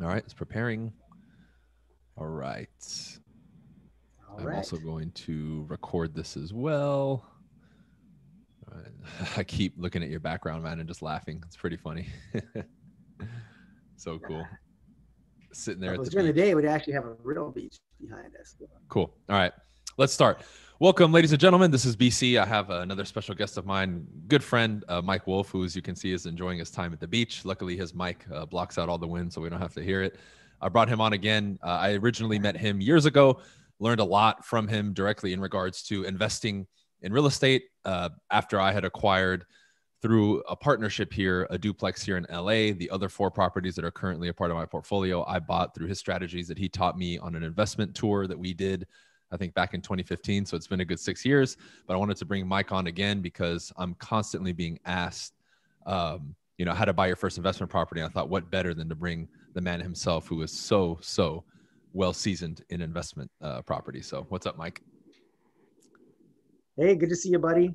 All right, it's preparing. All right. I'm also going to record this as well. All right. I keep looking at your background, man, and just laughing. It's pretty funny. So cool. Sitting there. If it was during the day, we'd actually have a real beach behind us. Cool. All right, let's start. Welcome, ladies and gentlemen. This is BC. I have another special guest of mine, good friend, Mike Wolf, who, as you can see, is enjoying his time at the beach. Luckily, his mic blocks out all the wind, so we don't have to hear it. I brought him on again. I originally met him years ago, learned a lot from him directly in regards to investing in real estate after I had acquired, through a partnership here, a duplex here in LA. The other four properties that are currently a part of my portfolio, I bought through his strategies that he taught me on an investment tour that we did, I think back in 2015. So it's been a good 6 years, but I wanted to bring Mike on again because I'm constantly being asked, you know, how to buy your first investment property. And I thought, what better than to bring the man himself, who is so well seasoned in investment property. So what's up, Mike? Hey, good to see you, buddy.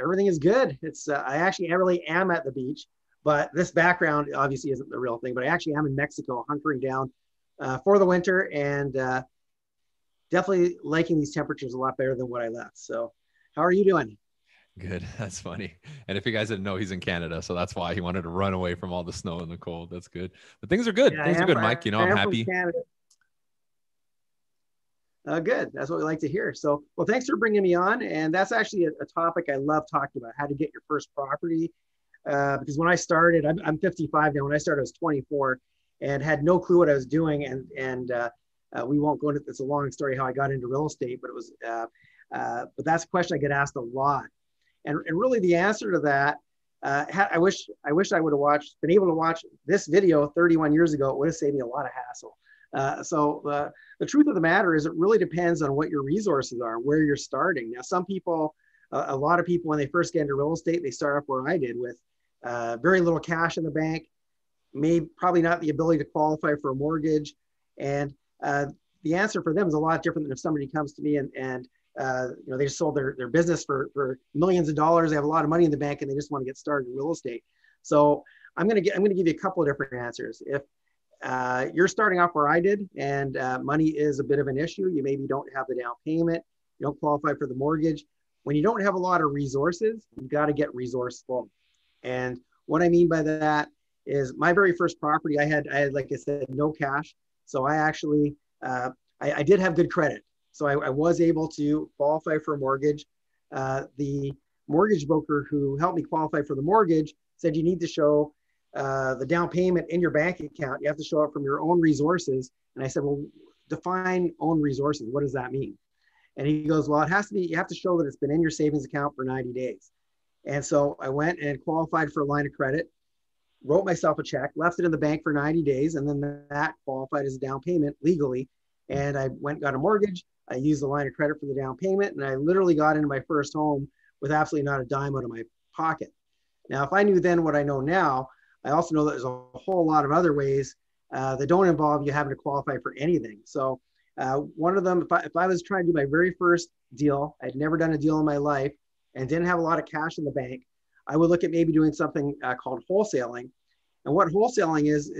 Everything is good. It's I actually really am at the beach, but this background obviously isn't the real thing, but I actually am in Mexico, hunkering down for the winter, and definitely liking these temperatures a lot better than what I left. So how are you doing? Good. That's funny. And if you guys didn't know, he's in Canada, so that's why he wanted to run away from all the snow and the cold. That's good. But things are good. Yeah, things are good, Mike. You know, I'm happy. Good. That's what we like to hear. So, well, thanks for bringing me on. And that's actually a topic I love talking about, how to get your first property. Because when I started, I'm 55 now. When I started, I was 24 and had no clue what I was doing. And we won't go into this, a long story how I got into real estate, but it was, but that's a question I get asked a lot. And really the answer to that, I wish I would have been able to watch this video 31 years ago. It would have saved me a lot of hassle. So the truth of the matter is it really depends on what your resources are, where you're starting. Now, some people, a lot of people, when they first get into real estate, they start off where I did with very little cash in the bank, probably not the ability to qualify for a mortgage. And the answer for them is a lot different than if somebody comes to me and you know, they just sold their business for millions of dollars. They have a lot of money in the bank and they just want to get started in real estate. So I'm going to give you a couple of different answers. If you're starting off where I did, and money is a bit of an issue, you maybe don't have the down payment, you don't qualify for the mortgage. When you don't have a lot of resources, you've got to get resourceful. And what I mean by that is my very first property, I had, like I said, no cash. So I actually, I did have good credit. So I was able to qualify for a mortgage. The mortgage broker who helped me qualify for the mortgage said, you need to show the down payment in your bank account. You have to show it from your own resources. And I said, well, define own resources. What does that mean? And he goes, well, it has to be, you have to show that it's been in your savings account for 90 days. And so I went and qualified for a line of credit, wrote myself a check, left it in the bank for 90 days. And then that qualified as a down payment legally. And I went and got a mortgage. I used the line of credit for the down payment. And I literally got into my first home with absolutely not a dime out of my pocket. Now, if I knew then what I know now, I also know that there's a whole lot of other ways that don't involve you having to qualify for anything. So one of them, if I was trying to do my very first deal, I'd never done a deal in my life and didn't have a lot of cash in the bank, I would look at maybe doing something called wholesaling. And what wholesaling is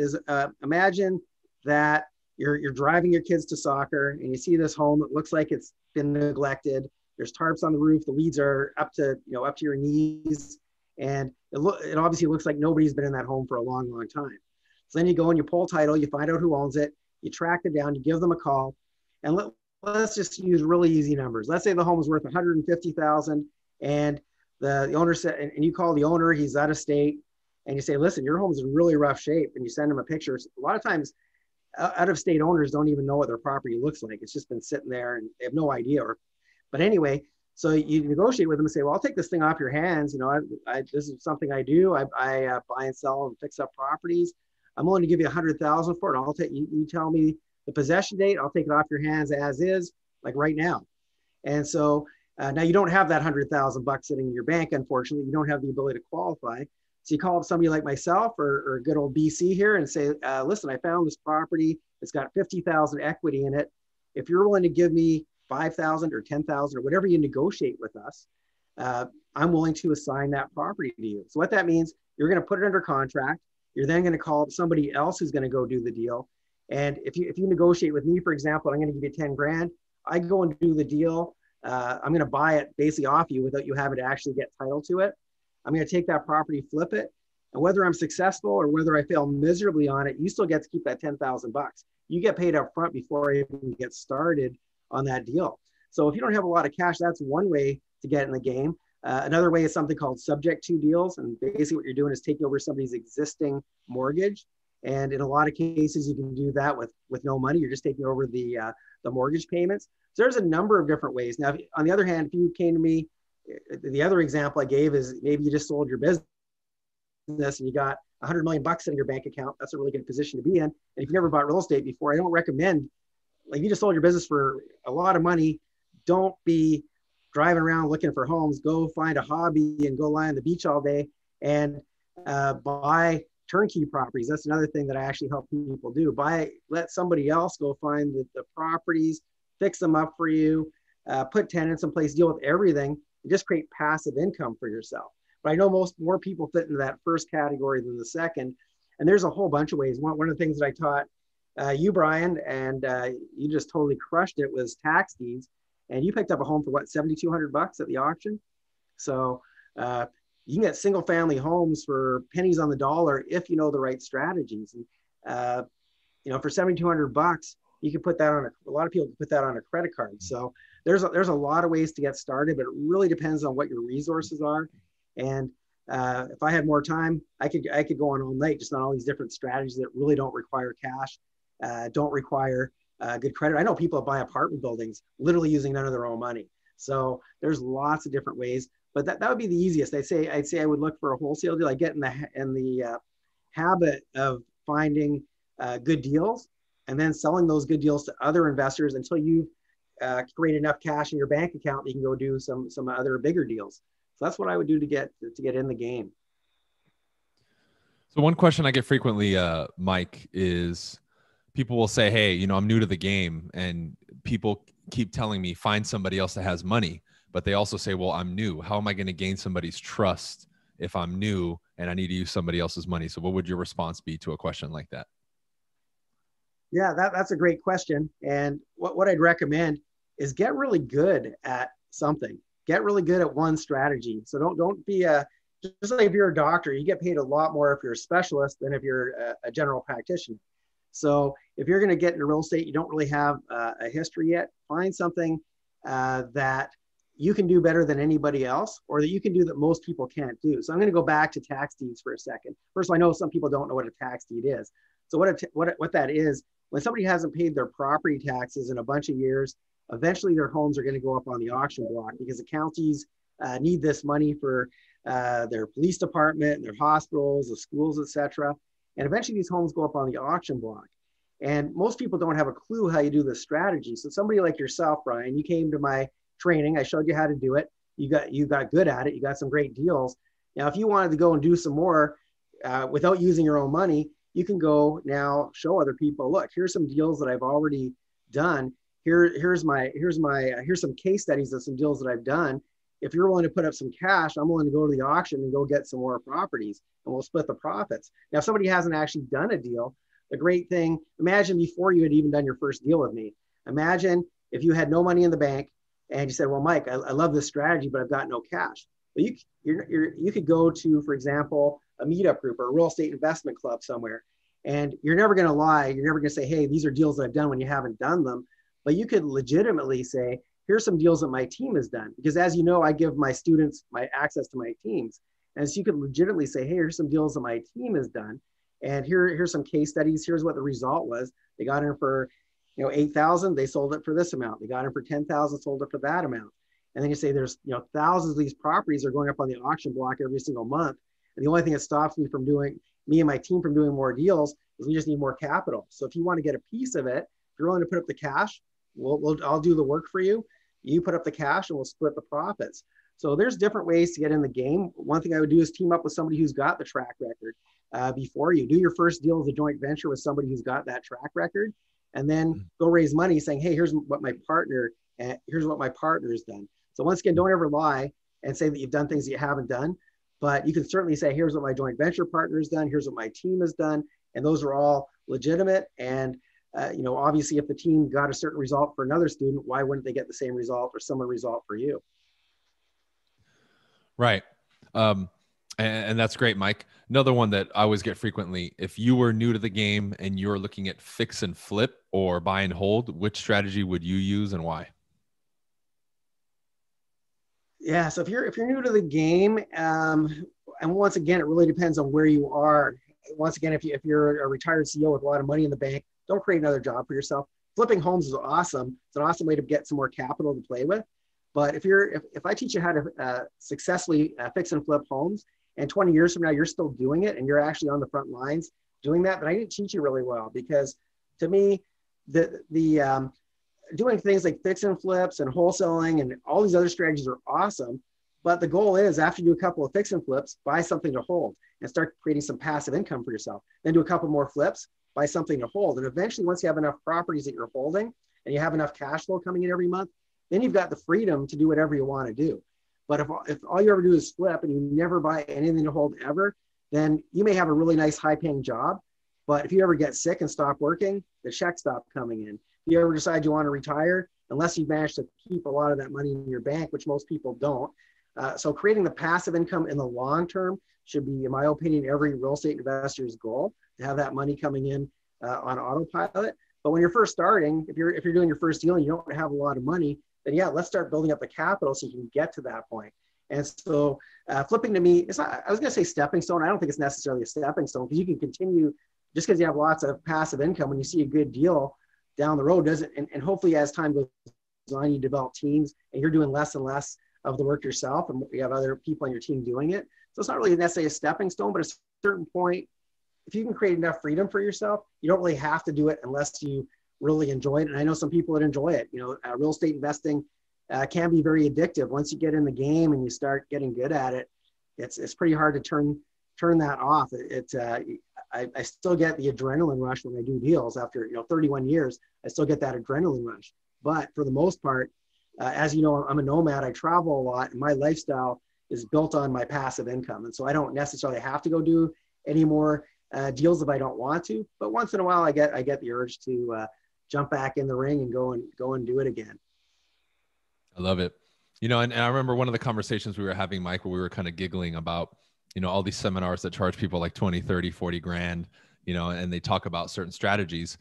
imagine that you're driving your kids to soccer and you see this home that looks like it's been neglected. There's tarps on the roof. The weeds are up to your knees. And it obviously looks like nobody's been in that home for a long, long time. So then you go and you pull title, you find out who owns it, you track them down, you give them a call, and let's just use really easy numbers. Let's say the home is worth $150,000 and the owner said, and you call the owner, he's out of state, and you say, listen, your home's in really rough shape, and you send him a picture. A lot of times out of state owners don't even know what their property looks like. It's just been sitting there and they have no idea. But anyway, so you negotiate with them and say, well, I'll take this thing off your hands. You know, this is something I do. I buy and sell and fix up properties. I'm willing to give you $100,000 for it. You tell me the possession date. I'll take it off your hands as is, like right now. And so now you don't have that $100,000 sitting in your bank. Unfortunately, you don't have the ability to qualify. So you call up somebody like myself or good old BC here and say, listen, I found this property. It's got 50,000 equity in it. If you're willing to give me 5,000 or 10,000 or whatever you negotiate with us, I'm willing to assign that property to you. So what that means, you're going to put it under contract. You're then going to call up somebody else who's going to go do the deal. And if you negotiate with me, for example, I'm going to give you 10 grand. I go and do the deal. I'm going to buy it basically off you without you having to actually get title to it. I'm going to take that property, flip it. And whether I'm successful or whether I fail miserably on it, you still get to keep that 10,000 bucks. You get paid up front before I even get started on that deal. So if you don't have a lot of cash, that's one way to get in the game. Another way is something called subject to deals. And basically what you're doing is taking over somebody's existing mortgage. And in a lot of cases, you can do that with no money. You're just taking over the mortgage payments. So there's a number of different ways. Now, on the other hand, if you came to me, the other example I gave is maybe you just sold your business and you got $100 million in your bank account. That's a really good position to be in. And if you never bought real estate before, I don't recommend, like, you just sold your business for a lot of money. Don't be driving around looking for homes. Go find a hobby and go lie on the beach all day and buy turnkey properties. That's another thing that I actually help people do. Let somebody else go find the properties, fix them up for you, put tenants in place, deal with everything, and just create passive income for yourself. But I know more people fit into that first category than the second. And there's a whole bunch of ways. One of the things that I taught you, Brian, and you just totally crushed it, was tax deeds. And you picked up a home for what, 7,200 bucks at the auction? So you can get single family homes for pennies on the dollar if you know the right strategies. And for 7,200 bucks, you can put that on a lot of people can put that on a credit card. So there's a lot of ways to get started, but it really depends on what your resources are. And if I had more time, I could go on all night just on all these different strategies that really don't require cash, don't require good credit. I know people that buy apartment buildings literally using none of their own money. So there's lots of different ways, but that would be the easiest. I'd say I would look for a wholesale deal. I get in the habit of finding good deals and then selling those good deals to other investors until you create enough cash in your bank account that you can go do some other bigger deals. So that's what I would do to get in the game. So one question I get frequently, Mike, is people will say, hey, I'm new to the game, and people keep telling me, find somebody else that has money. But they also say, well, I'm new. How am I going to gain somebody's trust if I'm new and I need to use somebody else's money? So what would your response be to a question like that? Yeah, that's a great question. And what I'd recommend is get really good at something. Get really good at one strategy. So don't be just like if you're a doctor, you get paid a lot more if you're a specialist than if you're a general practitioner. So if you're going to get into real estate, you don't really have a history yet, find something that you can do better than anybody else, or that you can do that most people can't do. So I'm going to go back to tax deeds for a second. First of all, I know some people don't know what a tax deed is. So what that is, when somebody hasn't paid their property taxes in a bunch of years, eventually their homes are going to go up on the auction block because the counties need this money for their police department, their hospitals, the schools, etc. And eventually these homes go up on the auction block. And most people don't have a clue how you do this strategy. So somebody like yourself, Brian, you came to my training, I showed you how to do it. You got good at it. You got some great deals. Now, if you wanted to go and do some more without using your own money, you can go now show other people, look, here's some deals that I've already done. Here's some case studies of some deals that I've done. If you're willing to put up some cash, I'm willing to go to the auction and go get some more properties, and we'll split the profits. Now, if somebody hasn't actually done a deal, the great thing, imagine before you had even done your first deal with me, imagine if you had no money in the bank and you said, well, Mike, I love this strategy, but I've got no cash. Well, you could go to, for example, a meetup group or a real estate investment club somewhere, and you're never going to lie. You're never going to say, hey, these are deals that I've done when you haven't done them. But you could legitimately say, here's some deals that my team has done. Because as you know, I give my students my access to my teams. And so you could legitimately say, hey, here's some deals that my team has done. And here's some case studies. Here's what the result was. They got in for $8,000, they sold it for this amount. They got in for $10,000, sold it for that amount. And then you say there's thousands of these properties are going up on the auction block every single month. And the only thing that stops me from doing, me and my team from doing more deals, is we just need more capital. So if you want to get a piece of it, if you're willing to put up the cash, I'll do the work for you. You put up the cash and we'll split the profits. So there's different ways to get in the game. One thing I would do is team up with somebody who's got the track record before you. Do your first deal as a joint venture with somebody who's got that track record, and then go raise money saying, hey, here's what my partner's done. So once again, don't ever lie and say that you've done things that you haven't done. But you can certainly say, here's what my joint venture partner's done, here's what my team has done, and those are all legitimate. And you know, obviously, if the team got a certain result for another student, why wouldn't they get the same result or similar result for you? Right. And that's great, Mike. Another one that I always get frequently, if you were new to the game and you're looking at fix and flip or buy and hold, which strategy would you use and why? Yeah, so if you're new to the game, and once again, it really depends on where you are. Once again, if you're a retired CEO with a lot of money in the bank, don't create another job for yourself. Flipping homes is awesome. It's an awesome way to get some more capital to play with. But if I teach you how to successfully fix and flip homes, and 20 years from now, you're still doing it and you're actually on the front lines doing that, but I didn't teach you really well, because to me, the doing things like fix and flips and wholesaling and all these other strategies are awesome. But the goal is, after you do a couple of fix and flips, buy something to hold and start creating some passive income for yourself. Then do a couple more flips, buy something to hold. And eventually, once you have enough properties that you're holding and you have enough cash flow coming in every month, then you've got the freedom to do whatever you want to do. But if all you ever do is flip and you never buy anything to hold ever, then you may have a really nice high-paying job. But if you ever get sick and stop working, the checks stop coming in. If you ever decide you want to retire, unless you've managed to keep a lot of that money in your bank, which most people don't. So creating the passive income in the long term should be, in my opinion, every real estate investor's goal, to have that money coming in on autopilot. But when you're first starting, if you're doing your first deal and you don't have a lot of money, then yeah, let's start building up the capital so you can get to that point. And so flipping, to me, it's not, I was gonna say stepping stone. I don't think it's necessarily a stepping stone, because you can continue, just because you have lots of passive income, when you see a good deal down the road, doesn't, and hopefully as time goes on, you develop teams and you're doing less and less of the work yourself, and you have other people on your team doing it. So it's not really necessarily a stepping stone, but at a certain point, if you can create enough freedom for yourself, you don't really have to do it unless you really enjoy it. And I know some people that enjoy it. You know, real estate investing can be very addictive. Once you get in the game and you start getting good at it, it's pretty hard to turn that off. I still get the adrenaline rush when I do deals after 31 years. I still get that adrenaline rush. But for the most part, as you know, I'm a nomad. I travel a lot, and my lifestyle is built on my passive income. And so I don't necessarily have to go do any more deals if I don't want to. But once in a while, I get the urge to jump back in the ring and go and do it again. I love it. You know, and I remember one of the conversations we were having, Mike, where we were kind of giggling about, you know, all these seminars that charge people like 20, 30, 40 grand, you know, and they talk about certain strategies.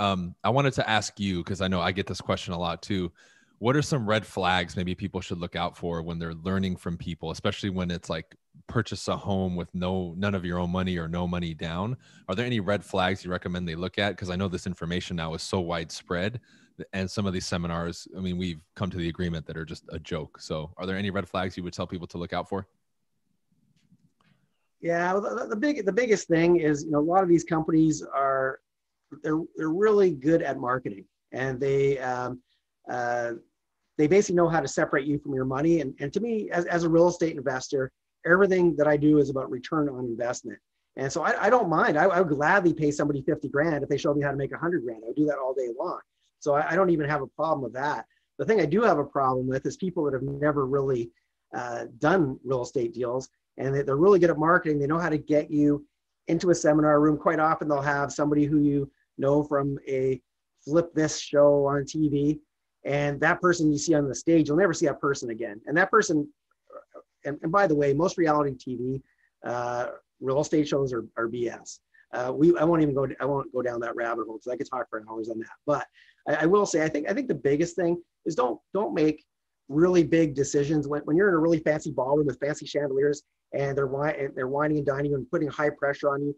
I wanted to ask you, because I know I get this question a lot too. What are some red flags maybe people should look out for when they're learning from people, especially when it's like purchase a home with none of your own money or no money down? Are there any red flags you recommend they look at? Because I know this information now is so widespread, and some of these seminars, I mean, we've come to the agreement that are just a joke. So are there any red flags you would tell people to look out for? Yeah, the biggest thing is, you know, a lot of these companies are, they're really good at marketing, and they basically know how to separate you from your money. And to me, as a real estate investor, everything that I do is about return on investment. And so I don't mind. I would gladly pay somebody 50 grand if they showed me how to make 100 grand. I would do that all day long. So I don't even have a problem with that. The thing I do have a problem with is people that have never really done real estate deals, and they're really good at marketing. They know how to get you into a seminar room. Quite often they'll have somebody who you know from a Flip This show on TV, and that person you see on the stage, you'll never see that person again. And that person, and by the way, most reality TV, real estate shows are BS. I won't go down that rabbit hole, because I could talk for hours on that. But I will say, I think the biggest thing is don't make really big decisions when you're in a really fancy ballroom with fancy chandeliers, and they're wining and dining and putting high pressure on you.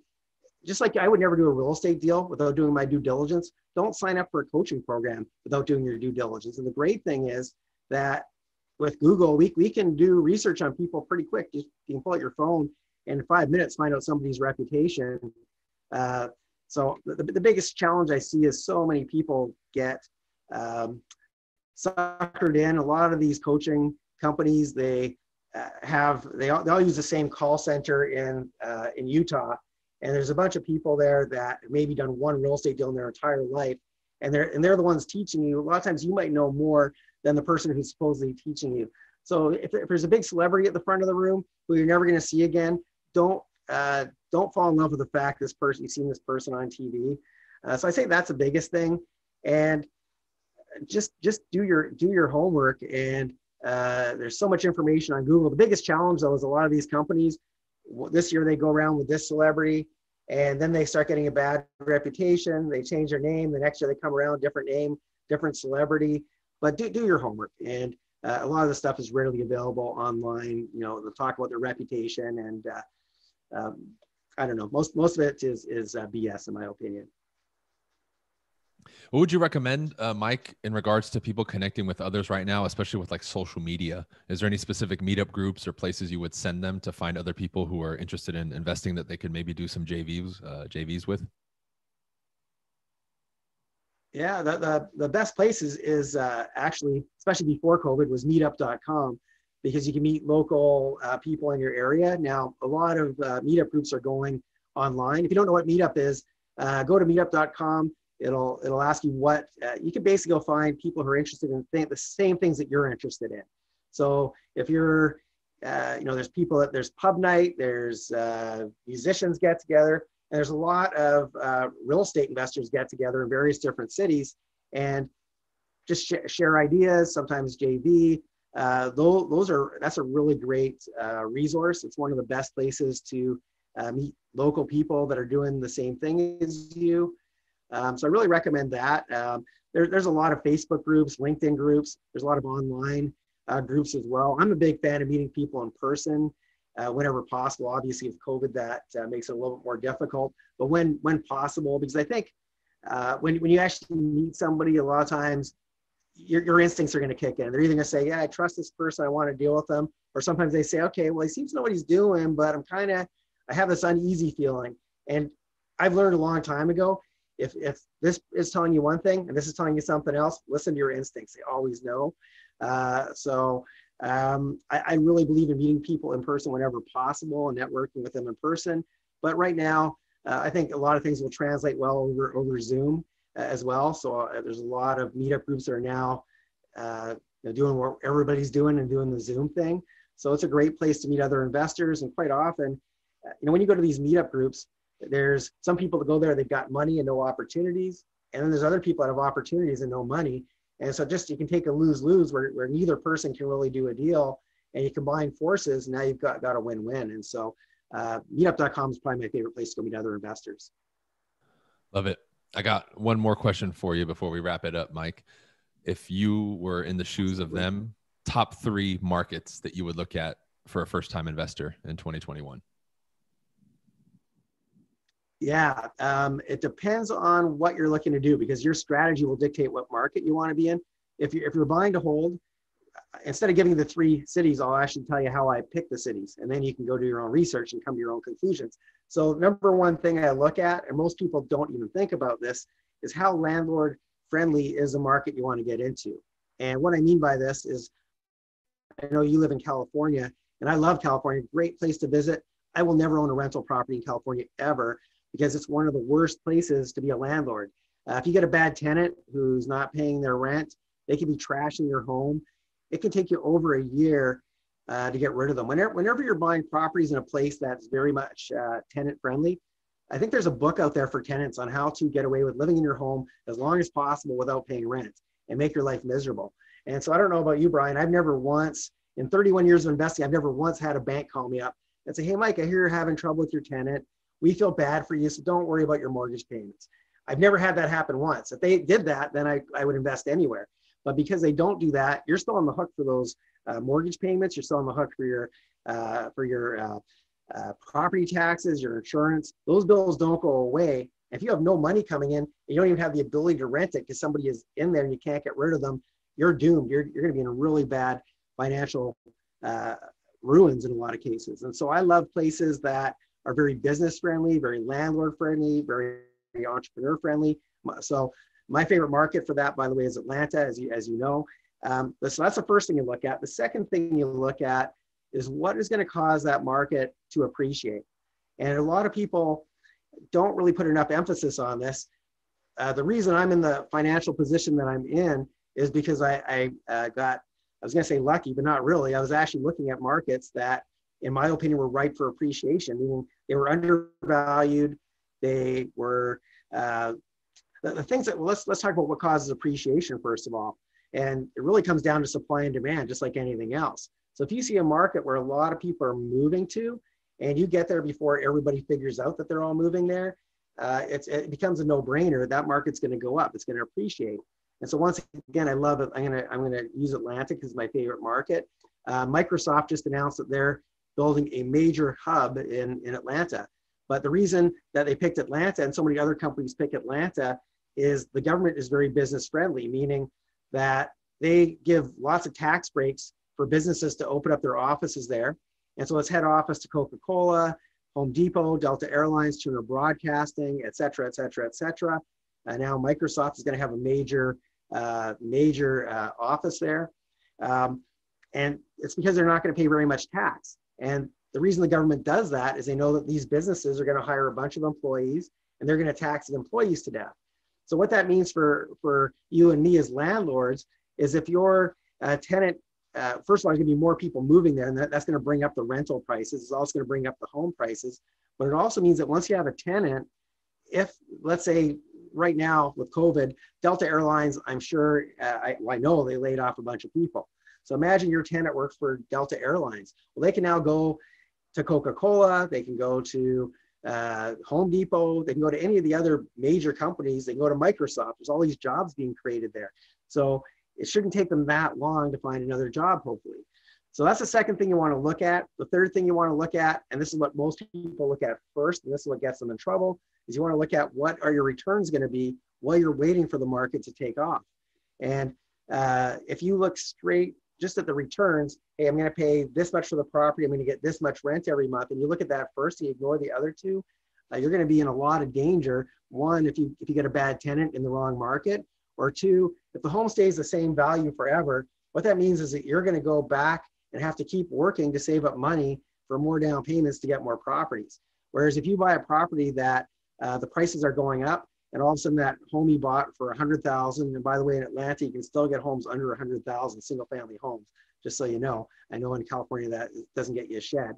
Just like I would never do a real estate deal without doing my due diligence, don't sign up for a coaching program without doing your due diligence. And the great thing is that with Google, we can do research on people pretty quick. You can pull out your phone and in 5 minutes find out somebody's reputation. So the biggest challenge I see is so many people get suckered in. A lot of these coaching companies, they all use the same call center in Utah. And there's a bunch of people there that maybe done one real estate deal in their entire life. And they're the ones teaching you. A lot of times you might know more than the person who's supposedly teaching you. So if there's a big celebrity at the front of the room who you're never going to see again, don't fall in love with the fact this person, you've seen this person on TV. So I say that's the biggest thing, and just do your homework. And there's so much information on Google. The biggest challenge though is a lot of these companies, this year they go around with this celebrity, and then they start getting a bad reputation. They change their name. The next year they come around, different name, different celebrity. But do your homework, and a lot of the stuff is readily available online. You know, they'll talk about their reputation, and I don't know. Most of it is BS in my opinion. What would you recommend, Mike, in regards to people connecting with others right now, especially with like social media? Is there any specific meetup groups or places you would send them to find other people who are interested in investing that they could maybe do some JVs with? Yeah, the best places is actually, especially before COVID, was meetup.com, because you can meet local people in your area. Now, a lot of meetup groups are going online. If you don't know what meetup is, go to meetup.com. It'll ask you what, you can basically go find people who are interested in the same things that you're interested in. So if you're, you know, there's pub night, there's musicians get together, and there's a lot of real estate investors get together in various different cities and just share ideas, sometimes JV. That's a really great resource. It's one of the best places to meet local people that are doing the same thing as you. So I really recommend that. There's a lot of Facebook groups, LinkedIn groups. There's a lot of online groups as well. I'm a big fan of meeting people in person whenever possible. Obviously, with COVID, that makes it a little bit more difficult. But when possible, because I think when you actually meet somebody, a lot of times your instincts are going to kick in. They're either going to say, "Yeah, I trust this person. I want to deal with them," or sometimes they say, "Okay, well, he seems to know what he's doing, but I have this uneasy feeling." And I've learned a long time ago, If this is telling you one thing and this is telling you something else, listen to your instincts. They always know. I really believe in meeting people in person whenever possible and networking with them in person. But right now, I think a lot of things will translate well over Zoom as well. So there's a lot of meetup groups that are now doing what everybody's doing and doing the Zoom thing. So it's a great place to meet other investors. And quite often, you know, when you go to these meetup groups, there's some people that go there, they've got money and no opportunities. And then there's other people that have opportunities and no money. And so you can take a lose-lose where neither person can really do a deal, and you combine forces, now you've got a win-win. And so meetup.com is probably my favorite place to go meet other investors. Love it. I got one more question for you before we wrap it up, Mike. If you were in the shoes of them, top three markets that you would look at for a first-time investor in 2021. Yeah, it depends on what you're looking to do, because your strategy will dictate what market you want to be in. If you're buying to hold, instead of giving you the three cities, I'll actually tell you how I pick the cities, and then you can go do your own research and come to your own conclusions. So number one thing I look at, and most people don't even think about this, is how landlord friendly is the market you want to get into. And what I mean by this is, I know you live in California, and I love California, great place to visit. I will never own a rental property in California ever, because it's one of the worst places to be a landlord. If you get a bad tenant who's not paying their rent, they can be trashing your home. It can take you over a year to get rid of them. Whenever you're buying properties in a place that's very much tenant friendly, I think there's a book out there for tenants on how to get away with living in your home as long as possible without paying rent and make your life miserable. And so I don't know about you, Brian, I've never once, in 31 years of investing, I've never once had a bank call me up and say, "Hey Mike, I hear you're having trouble with your tenant. We feel bad for you, so don't worry about your mortgage payments." I've never had that happen once. If they did that, then I would invest anywhere. But because they don't do that, you're still on the hook for those mortgage payments. You're still on the hook for your property taxes, your insurance. Those bills don't go away. If you have no money coming in, and you don't even have the ability to rent it because somebody is in there and you can't get rid of them, you're doomed. You're going to be in a really bad financial ruins in a lot of cases. And so I love places that are very business friendly, very landlord friendly, very entrepreneur friendly. So my favorite market for that, by the way, is Atlanta, as you know. So that's the first thing you look at. The second thing you look at is what is going to cause that market to appreciate. And a lot of people don't really put enough emphasis on this. The reason I'm in the financial position that I'm in is because I got I was going to say lucky, but not really. I was actually looking at markets that, in my opinion, were ripe for appreciation, meaning they were undervalued. They were the things that, let's talk about what causes appreciation, first of all. And it really comes down to supply and demand, just like anything else. So if you see a market where a lot of people are moving to, and you get there before everybody figures out that they're all moving there, it becomes a no-brainer. That market's going to go up. It's going to appreciate. And so once again, I love it. I'm going to use Atlanta because it's my favorite market. Microsoft just announced that they're building a major hub in Atlanta. But the reason that they picked Atlanta, and so many other companies pick Atlanta, is the government is very business friendly, meaning that they give lots of tax breaks for businesses to open up their offices there. And so it's head office to Coca-Cola, Home Depot, Delta Airlines, Turner Broadcasting, et cetera, et cetera, et cetera. And now Microsoft is going to have a major office there. And it's because they're not going to pay very much tax. And the reason the government does that is they know that these businesses are going to hire a bunch of employees, and they're going to tax the employees to death. So what that means for you and me as landlords is if your tenant, first of all, there's going to be more people moving there, and that's going to bring up the rental prices. It's also going to bring up the home prices. But it also means that once you have a tenant, if, let's say, right now with COVID, Delta Airlines, I'm sure, I know they laid off a bunch of people. So imagine your tenant works for Delta Airlines. Well, they can now go to Coca-Cola, they can go to Home Depot, they can go to any of the other major companies, they can go to Microsoft. There's all these jobs being created there. So it shouldn't take them that long to find another job, hopefully. So that's the second thing you want to look at. The third thing you want to look at, and this is what most people look at first, and this is what gets them in trouble, is you want to look at what are your returns going to be while you're waiting for the market to take off. And if you look straight just at the returns, hey, I'm going to pay this much for the property, I'm going to get this much rent every month, and you look at that first and you ignore the other two, you're going to be in a lot of danger. One, if you get a bad tenant in the wrong market, or two, if the home stays the same value forever, what that means is that you're going to go back and have to keep working to save up money for more down payments to get more properties. Whereas if you buy a property that the prices are going up, and all of a sudden that home you bought for $100,000, and by the way, in Atlanta, you can still get homes under 100,000, single family homes, just so you know. I know in California that doesn't get you a shed.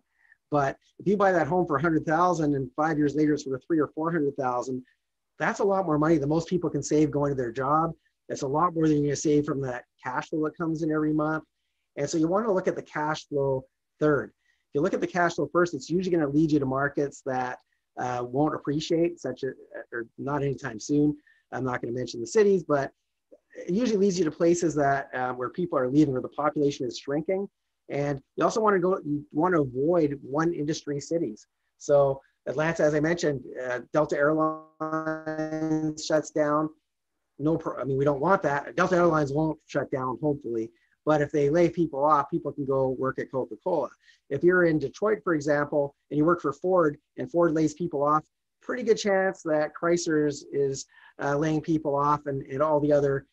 But if you buy that home for 100,000 and 5 years later it's for 300,000 or 400,000, that's a lot more money than most people can save going to their job. That's a lot more than you're going to save from that cash flow that comes in every month. And so you want to look at the cash flow third. If you look at the cash flow first, it's usually going to lead you to markets that won't appreciate, or not anytime soon. I'm not going to mention the cities, but it usually leads you to places that where people are leaving, where the population is shrinking. And you also want to avoid one industry cities. So Atlanta, as I mentioned, Delta Airlines shuts down. We don't want that. Delta Airlines won't shut down, hopefully. But if they lay people off, people can go work at Coca-Cola. If you're in Detroit, for example, and you work for Ford, and Ford lays people off, pretty good chance that Chrysler is laying people off, and all the other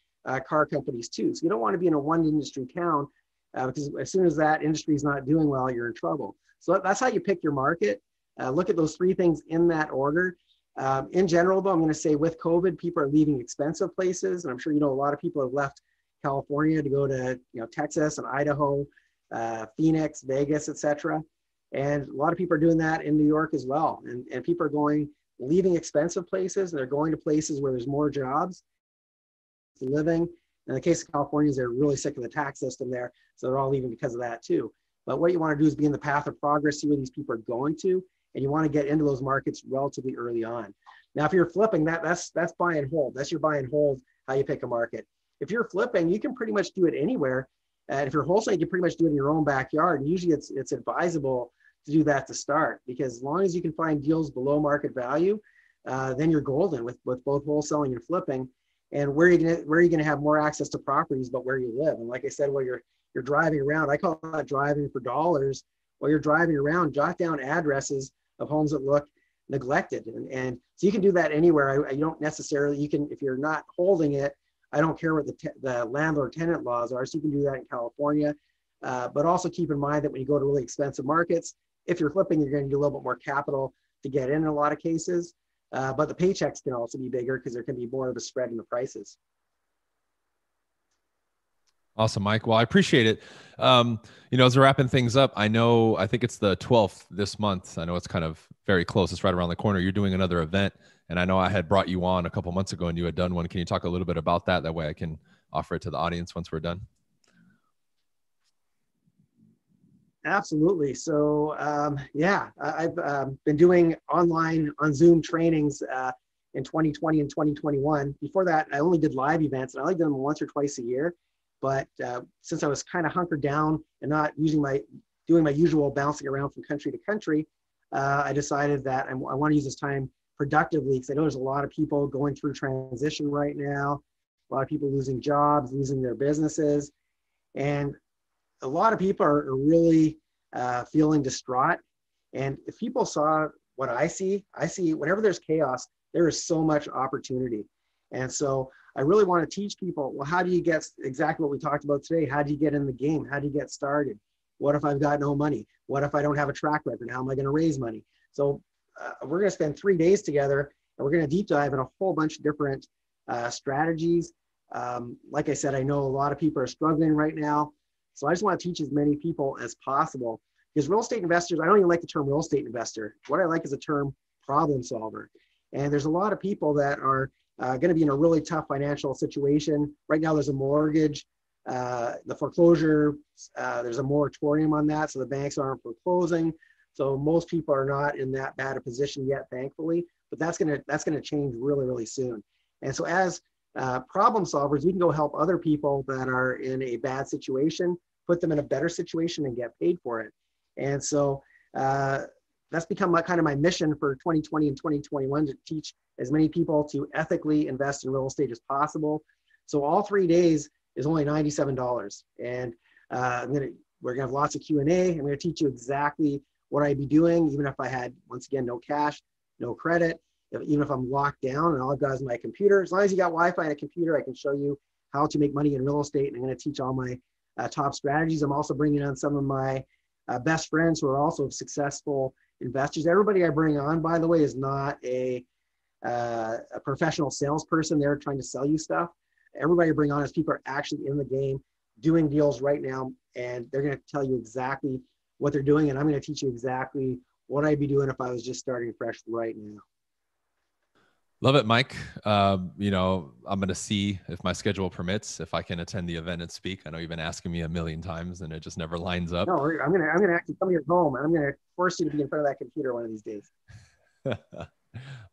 car companies too. So you don't want to be in a one industry town, because as soon as that industry is not doing well, you're in trouble. So that's how you pick your market. Look at those three things in that order. In general, though, I'm going to say with COVID, people are leaving expensive places, and I'm sure you know a lot of people have left California to go to Texas and Idaho, Phoenix, Vegas, etc. And a lot of people are doing that in New York as well. And people are leaving expensive places, and they're going to places where there's more jobs, living. In the case of Californians, they're really sick of the tax system there, so they're all leaving because of that too. But what you want to do is be in the path of progress, see where these people are going to, and you want to get into those markets relatively early on. Now, if you're flipping, that's buy and hold. That's your buy and hold, how you pick a market. If you're flipping, you can pretty much do it anywhere. And if you're wholesaling, you can pretty much do it in your own backyard. And usually it's advisable to do that to start, because as long as you can find deals below market value, then you're golden with both wholesaling and flipping. And where are you gonna have more access to properties but where you live? And like I said, while you're driving around, I call that driving for dollars. While you're driving around, jot down addresses of homes that look neglected. And so you can do that anywhere. If you're not holding it, I don't care what the landlord-tenant laws are, so you can do that in California. But also keep in mind that when you go to really expensive markets, if you're flipping, you're going to need a little bit more capital to get in a lot of cases. But the paychecks can also be bigger because there can be more of a spread in the prices. Awesome, Mike. Well, I appreciate it. You know, as we're wrapping things up, I think it's the 12th this month. I know it's kind of very close. It's right around the corner. You're doing another event. And I know I had brought you on a couple months ago and you had done one. Can you talk a little bit about that? That way I can offer it to the audience once we're done. Absolutely. So yeah, I've been doing online on Zoom trainings in 2020 and 2021. Before that, I only did live events and I only did them once or twice a year. But since I was kind of hunkered down and not doing my usual bouncing around from country to country, I decided that I want to use this time productively, because I know there's a lot of people going through transition right now, a lot of people losing jobs, losing their businesses. And a lot of people are really feeling distraught. And if people saw what I see whenever there's chaos, there is so much opportunity. And so I really want to teach people, well, how do you get exactly what we talked about today? How do you get in the game? How do you get started? What if I've got no money? What if I don't have a track record? How am I going to raise money? So we're going to spend 3 days together and we're going to deep dive in a whole bunch of different strategies. Like I said, I know a lot of people are struggling right now. So I just want to teach as many people as possible, because real estate investors, I don't even like the term real estate investor. What I like is the term problem solver. And there's a lot of people that are going to be in a really tough financial situation. Right now there's a mortgage, the foreclosure, there's a moratorium on that, so the banks aren't foreclosing. So most people are not in that bad a position yet, thankfully, but that's gonna change really, really soon. And so as problem solvers, we can go help other people that are in a bad situation, put them in a better situation and get paid for it. And so that's become kind of my mission for 2020 and 2021, to teach as many people to ethically invest in real estate as possible. So all 3 days is only $97. And we're gonna have lots of Q&A. I'm gonna teach you exactly what I'd be doing, even if I had, once again, no cash, no credit, even if I'm locked down and all I've got is my computer. As long as you got Wi-Fi and a computer, I can show you how to make money in real estate. And I'm gonna teach all my top strategies. I'm also bringing on some of my best friends who are also successful investors. Everybody I bring on, by the way, is not a professional salesperson. They're trying to sell you stuff. Everybody I bring on is people are actually in the game, doing deals right now, and they're going to tell you exactly what they're doing. And I'm going to teach you exactly what I'd be doing if I was just starting fresh right now. Love it, Mike. You know, I'm going to see if my schedule permits, if I can attend the event and speak. I know you've been asking me a million times and it just never lines up. No, I'm going to actually come to your home and I'm going to force you to be in front of that computer one of these days.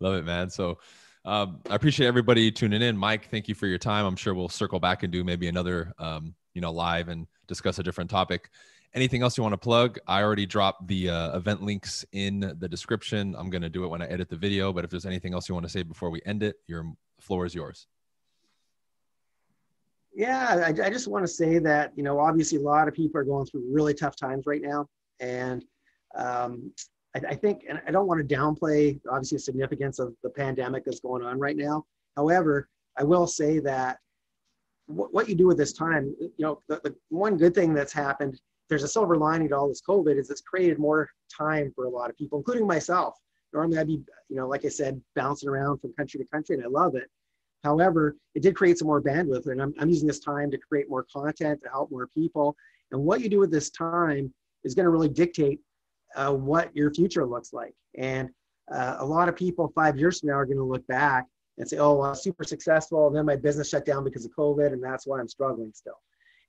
Love it, man. So I appreciate everybody tuning in. Mike, thank you for your time. I'm sure we'll circle back and do maybe another, you know, live and discuss a different topic. Anything else you want to plug? I already dropped the event links in the description. I'm going to do it when I edit the video, but if there's anything else you want to say before we end it, your floor is yours. Yeah, I just want to say that, you know, obviously a lot of people are going through really tough times right now. And I think, and I don't want to downplay, obviously, the significance of the pandemic that's going on right now. However, I will say that what you do with this time, you know, the one good thing that's happened, there's a silver lining to all this COVID, is it's created more time for a lot of people, including myself. Normally I'd be, you know, like I said, bouncing around from country to country and I love it. However, it did create some more bandwidth, and I'm using this time to create more content to help more people. And what you do with this time is going to really dictate what your future looks like. And a lot of people 5 years from now are going to look back and say, oh, well, I was super successful, and then my business shut down because of COVID, and that's why I'm struggling still.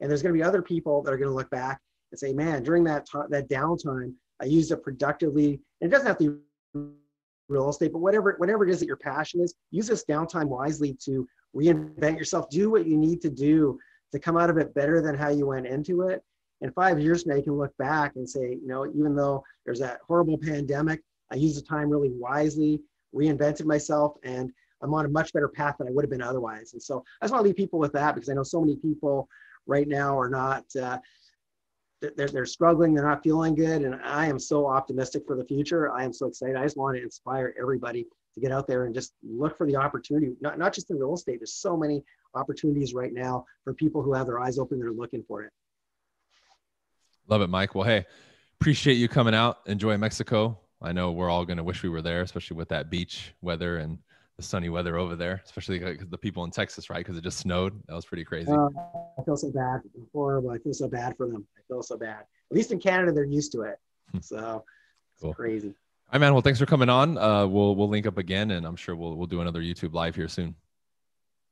And there's going to be other people that are going to look back and say, man, during that downtime, I used it productively. And it doesn't have to be real estate, but whatever it is that your passion is, use this downtime wisely to reinvent yourself. Do what you need to do to come out of it better than how you went into it. And 5 years from now, you can look back and say, you know, even though there's that horrible pandemic, I used the time really wisely, reinvented myself, and I'm on a much better path than I would have been otherwise. And so I just want to leave people with that, because I know so many people right now are not, they're struggling, they're not feeling good. And I am so optimistic for the future. I am so excited. I just want to inspire everybody to get out there and just look for the opportunity, not just in real estate. There's so many opportunities right now for people who have their eyes open, they're looking for it. Love it, Mike. Well, hey, appreciate you coming out. Enjoy Mexico. I know we're all going to wish we were there, especially with that beach weather and the sunny weather over there, especially because the people in Texas, right? Because it just snowed. That was pretty crazy. I feel so bad. Horrible. I feel so bad for them. I feel so bad. At least in Canada, they're used to it. So it's cool. Crazy. All right, man. Well, thanks for coming on. We'll link up again, and I'm sure we'll do another YouTube live here soon.